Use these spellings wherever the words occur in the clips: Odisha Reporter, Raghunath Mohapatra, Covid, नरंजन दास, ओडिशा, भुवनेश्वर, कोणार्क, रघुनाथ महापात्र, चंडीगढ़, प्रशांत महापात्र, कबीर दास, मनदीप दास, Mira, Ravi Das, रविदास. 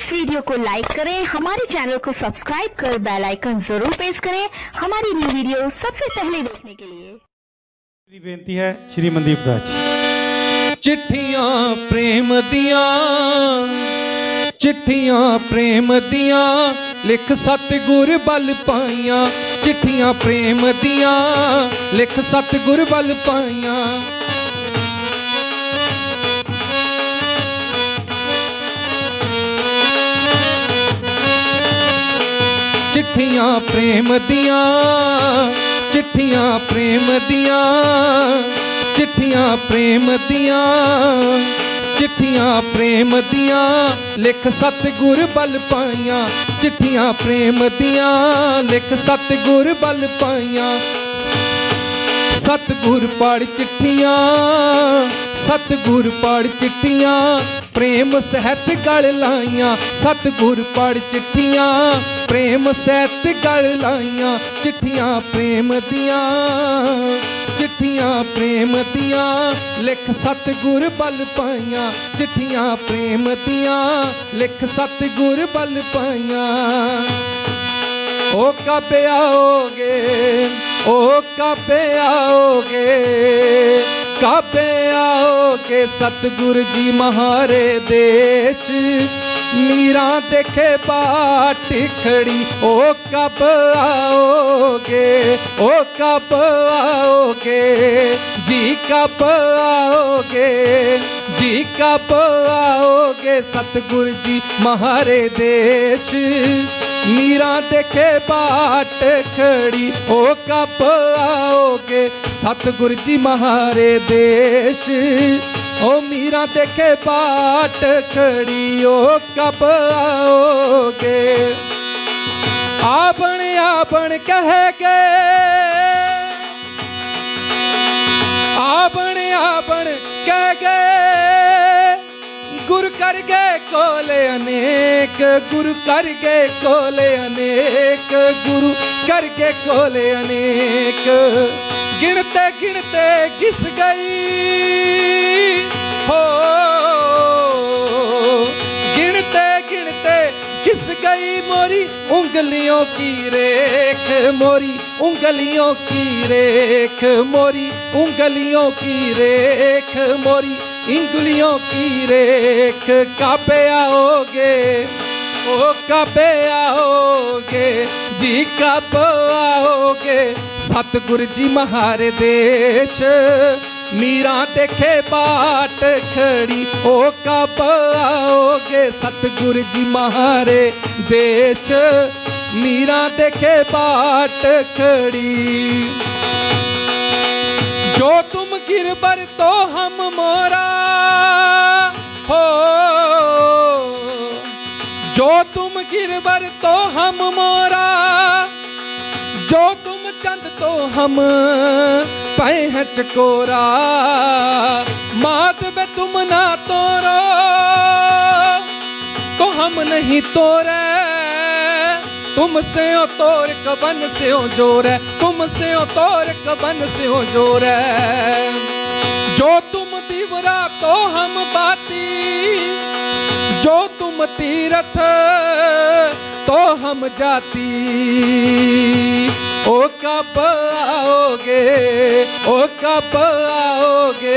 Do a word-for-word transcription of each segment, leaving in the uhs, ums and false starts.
इस वीडियो को लाइक करें, हमारे चैनल को सब्सक्राइब कर बेल आइकन जरूर प्रेस करें हमारी नई वीडियो सबसे पहले देखने के लिए। मेरी बेनती है श्री मनदीप दास। चिट्ठियां प्रेम दिया, चिट्ठियां प्रेम दिया, लिख सतगुर बल पाइया। चिट्ठियां प्रेम दिया, लिख सतगुर बल पाइया। चिट्ठियां प्रेम दिया, चिट्ठियां प्रेम दिया, चिट्ठियां प्रेम दिया, चिट्ठियां प्रेम दिया, लिख सतगुर बल पाइया। चिट्ठियां प्रेम दिया, लिख सतगुर बल पाइया। सतगुर पढ़ चिट्ठियां, सतगुर पढ़ चिट्ठियां, प्रेम सहित गल लाइया। सतगुर पढ़ चिट्ठियां, प्रेम सहित गल लाइया। चिट्ठियां प्रेम दिया, चिट्ठियां प्रेम दिया, लिख सतगुर बल पाइया। चिट्ठियां प्रेम दिया, लिख सतगुर बल पाइया। ओ कब आओगे, ओ कब आओगे, कब आओगे सतगुरु जी महारे देश। मीरा देखे बाट खड़ी, ओ कब आओगे, ओ कब आओगे, जी कब आओगे, जी कब आओगे सतगुरु जी महारे देश। मीरा देखे बाट खड़ी, ओ कब आओगे सतगुरु जी महारे देश। ओ मीरा देखे बाट खड़ी, ओ कब आओगे। आपन आपन कहे गे, आपन आपन कह गए। गुरु कर गए कोले अनेक, गुरु कर गए कोले अनेक, गुरु कर गए कोले अनेक। गिनते गिनते घिस गई हो, गिनते गिनते घिस गई मोरी उंगलियों की रेख, मोरी उंगलियों की रेख, मोरी उंगलियों की रेख, मोरी इंगलियों की रेख। कब आओगे, ओ कब आओगे, जी कब आओगे सतगुरु जी महारे देश। मीरा देखे बाट खड़ी, ओ कब आओगे सतगुरु जी महारे देश। मीरा देखे बाट खड़ी। जो तुम गिरबर तो हम मोरा हो, जो तुम गिरबर तो हम मोरा, जो तुम चंद तो हम पाए हैं चकोरा। मात में तुम ना तोरो तो हम नहीं तोरे, तुम से ओ तोर कबन से ओ जोर है, तुम से ओ तोर कबन से ओ जोर है। जो तुम दीवरा तो हम बाती, जो तुम तीरथ तो हम जाती। ओ कब आओगे, ओ कब आओगे,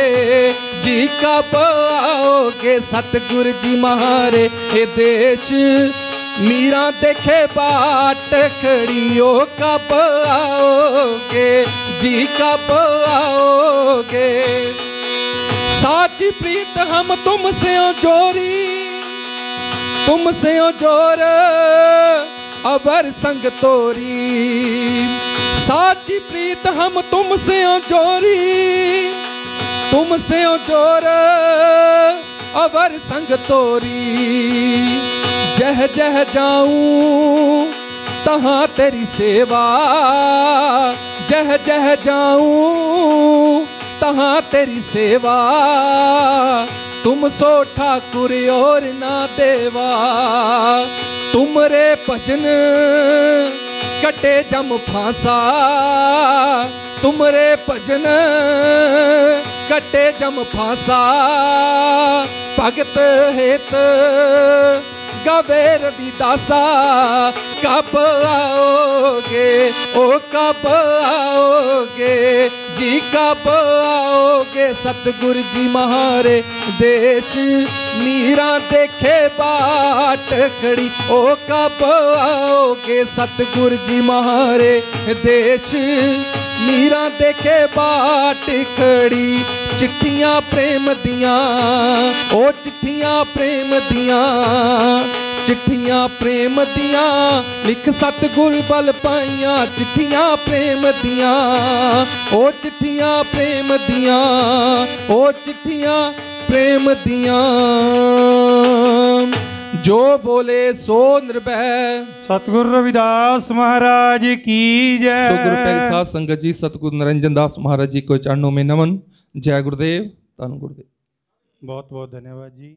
जी कब आओगे सतगुरु जी महारे ए देश। मीरा देखे बाट खड़ी, ओ कब आओगे, जी कब आओगे। साची प्रीत हम तुम से ओ जोरी, तुम से ओ जोर अवर संग तोरी। साची प्रीत हम तुम से ओ जोरी, तुम से ओ जोर अवर संग तोरी। जह जह जाऊं तहां तेरी सेवा, जह जह जाऊं तहां तेरी सेवा। तुम सो ठाकुर और ना देवा, तुमरे भजन कटे जम फांसा, तुमरे भजन कटे जम फांसा। भगत हेत कबीर रविदासा कब आओगे ओ कब आओगे जी कब आओगे सतगुरु जी महारे देश मीरा देखे बाट खड़ी ओ कब आओगे सतगुरु जी महारे देश मीरा देखे बाट खड़ी चिट्ठियां प्रेम दियां ओ चिट्ठियां प्रेम दियां चिट्ठियां प्रेम दियां लिख सतगुर बल पाइयां चिट्ठियां प्रेम दियां ओ चिट्ठियां प्रेम दियां ओ चिट्ठियां प्रेम दियां जो बोले सो निर्भय। सतगुरु रविदास महाराज की जय। सतगुरु तेरे साथ संगत जी सतगुरु नरंजन दास महाराज जी को चरणों में नमन। जय गुरुदेव, धन गुरुदेव, बहुत बहुत धन्यवाद जी।